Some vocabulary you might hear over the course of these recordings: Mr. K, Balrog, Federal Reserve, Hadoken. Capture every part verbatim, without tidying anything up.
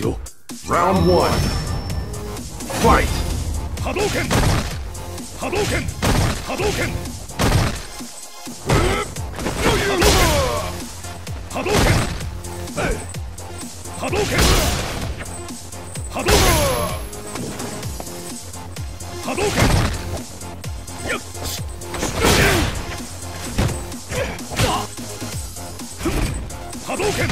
got you. Round one. Fight! Hadoken! Hadoken! Hadoken! Hadoken! Hey! Hadoken! Hadoken! Hadoken! Hadoken! Hadoken!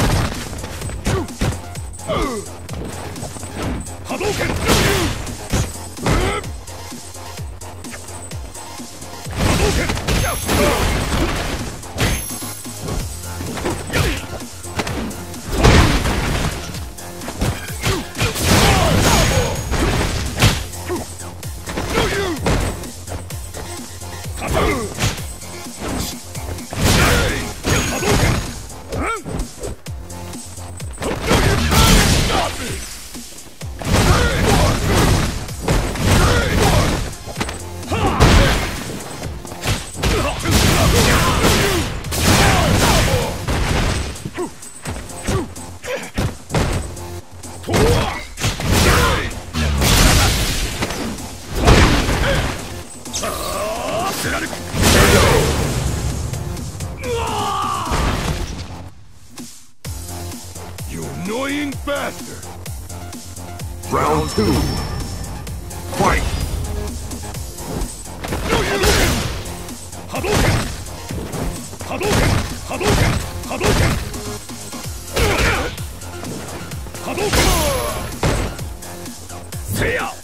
You annoying bastard! Round two. Fight! Hadoken! Hadoken! Hadoken! Hadoken! Hadoken! Hadoken! Stay out!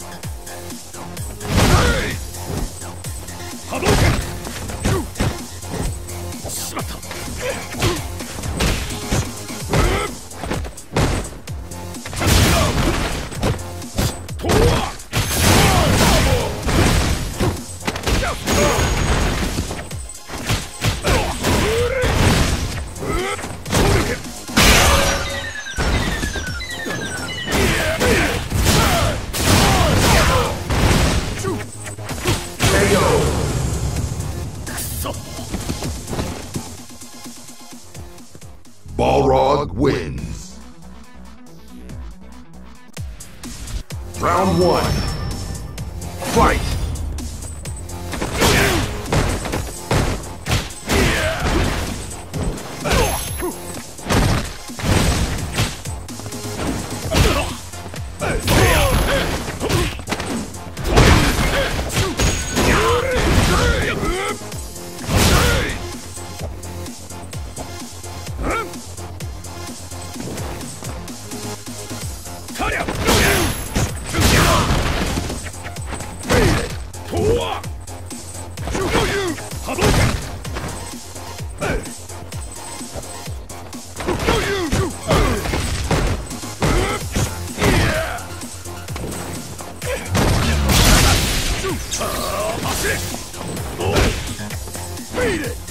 Balrog wins. Round one. Fight! Beat it!